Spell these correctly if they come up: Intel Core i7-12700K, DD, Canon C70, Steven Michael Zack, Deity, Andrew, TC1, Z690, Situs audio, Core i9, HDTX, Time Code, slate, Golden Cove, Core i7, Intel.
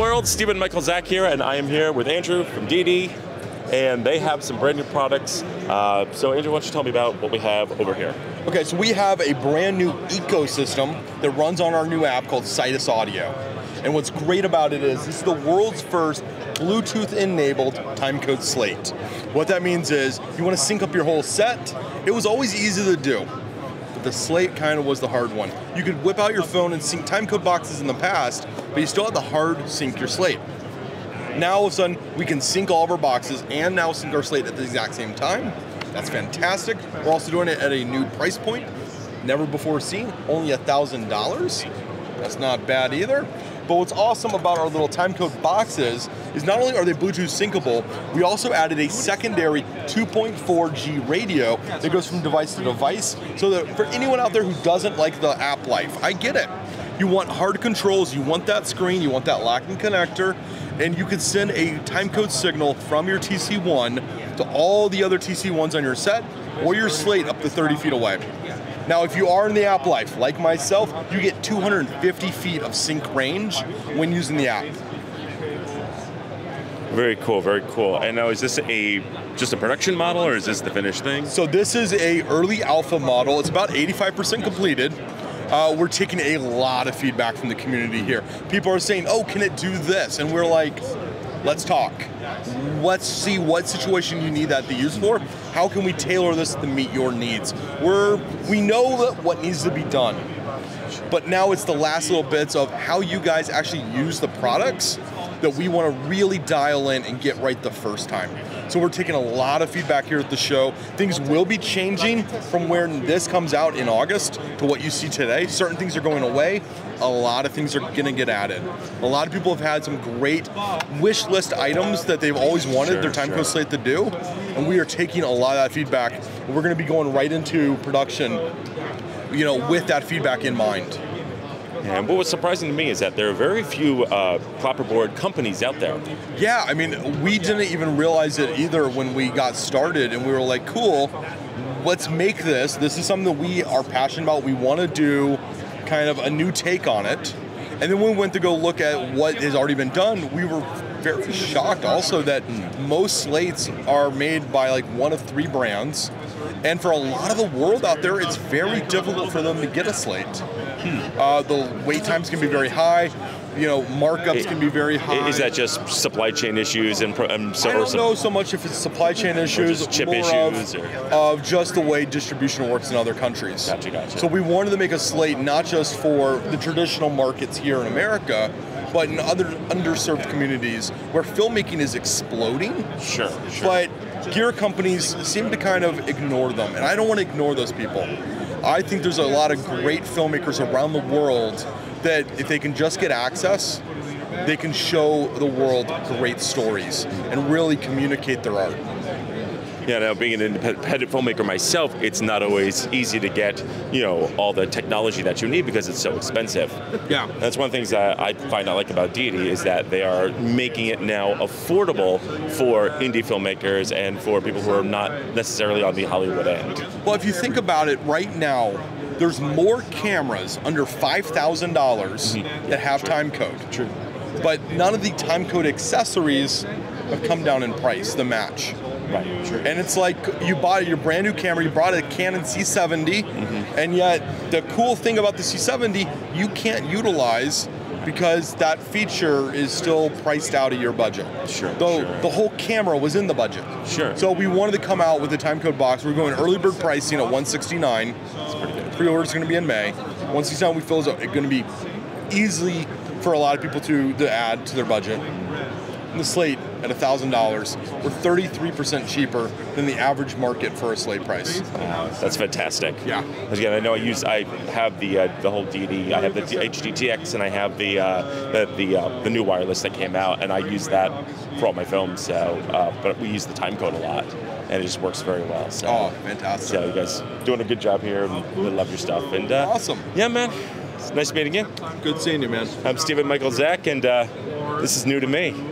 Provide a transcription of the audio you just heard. world, Steven Michael Zack here, and I am here with Andrew from DD, and they have some brand new products. So Andrew, why don't you tell me about what we have over here? Okay, so we have a brand new ecosystem that runs on our new app called Situs Audio. And what's great about it is it's the world's first Bluetooth-enabled timecode slate. What that means is you want to sync up your whole set. It was always easy to do. The slate kind of was the hard one. You could whip out your phone and sync timecode boxes in the past, but you still had to hard sync your slate. Now all of a sudden, we can sync all of our boxes and now sync our slate at the exact same time. That's fantastic. We're also doing it at a new price point, never before seen, only $1,000. That's not bad either. But what's awesome about our little timecode boxes is not only are they Bluetooth syncable, we also added a secondary 2.4G radio that goes from device to device, so that for anyone out there who doesn't like the app life, I get it. You want hard controls, you want that screen, you want that locking connector, and you can send a timecode signal from your TC1 to all the other TC1s on your set or your slate up to 30 feet away. Now, if you are in the app life, like myself, you get 250 feet of sync range when using the app. Very cool, very cool. And now, is this just a production model, or is this the finished thing? So this is an early alpha model. It's about 85% completed. We're taking a lot of feedback from the community here. People are saying, oh, can it do this? And we're like, let's talk. Let's see what situation you need that to use for. How can we tailor this to meet your needs? We know that what needs to be done, but now it's the last little bits of how you guys actually use the products that we want to really dial in and get right the first time. So we're taking a lot of feedback here at the show. Things will be changing from when this comes out in August to what you see today. Certain things are going away. A lot of things are going to get added. A lot of people have had some great wish list items that they've always wanted their timecode slate to do, and we are taking a lot of that feedback. We're going to be going right into production, you know, with that feedback in mind. Yeah, and what was surprising to me is that there are very few clapperboard companies out there. Yeah, I mean, we didn't even realize it either when we got started, and we were like, cool, let's make this. This is something that we are passionate about. We want to do kind of a new take on it. And then when we went to go look at what has already been done, we were very shocked also that most slates are made by like one of three brands. And for a lot of the world out there, it's very difficult for them to get a slate. The wait times can be very high. You know, markups can be very high. Is that just supply chain issues? I don't know so much if it's supply chain issues, chip issues, of just the way distribution works in other countries. Gotcha, gotcha. So we wanted to make a slate not just for the traditional markets here in America, but in other underserved communities where filmmaking is exploding. Sure, sure. But gear companies seem to kind of ignore them, and I don't want to ignore those people. I think there's a lot of great filmmakers around the world that if they can just get access, they can show the world great stories and really communicate their art. Yeah, now being an independent filmmaker myself, it's not always easy to get, you know, all the technology that you need because it's so expensive. Yeah. And that's one of the things that I find I like about Deity is that they are making it now affordable for indie filmmakers and for people who are not necessarily on the Hollywood end. Well, if you think about it right now, there's more cameras under $5,000 that have timecode. True. But none of the timecode accessories have come down in price, the match. Right, sure. And it's like you bought your brand new camera, you brought a Canon C70, and yet the cool thing about the C70, you can't utilize because that feature is still priced out of your budget. Sure. Though the whole camera was in the budget. Sure. So we wanted to come out with a timecode box. We're going early bird pricing at $169. That's pretty good. Pre-order's going to be in May. $169 we feel is going to be easily for a lot of people to add to their budget. And the slate at $1,000, we're 33% cheaper than the average market for a slate price. That's fantastic. Yeah. Again, I know I have the whole DD, I have the HDTX, and I have the new wireless that came out, and I use that for all my films. So, but we use the timecode a lot, and it just works very well. So. Oh, fantastic! So you guys doing a good job here. We love your stuff. And awesome. Yeah, man. It's nice meeting you. Good seeing you, man. I'm Steven Michael Zack, and this is new to me.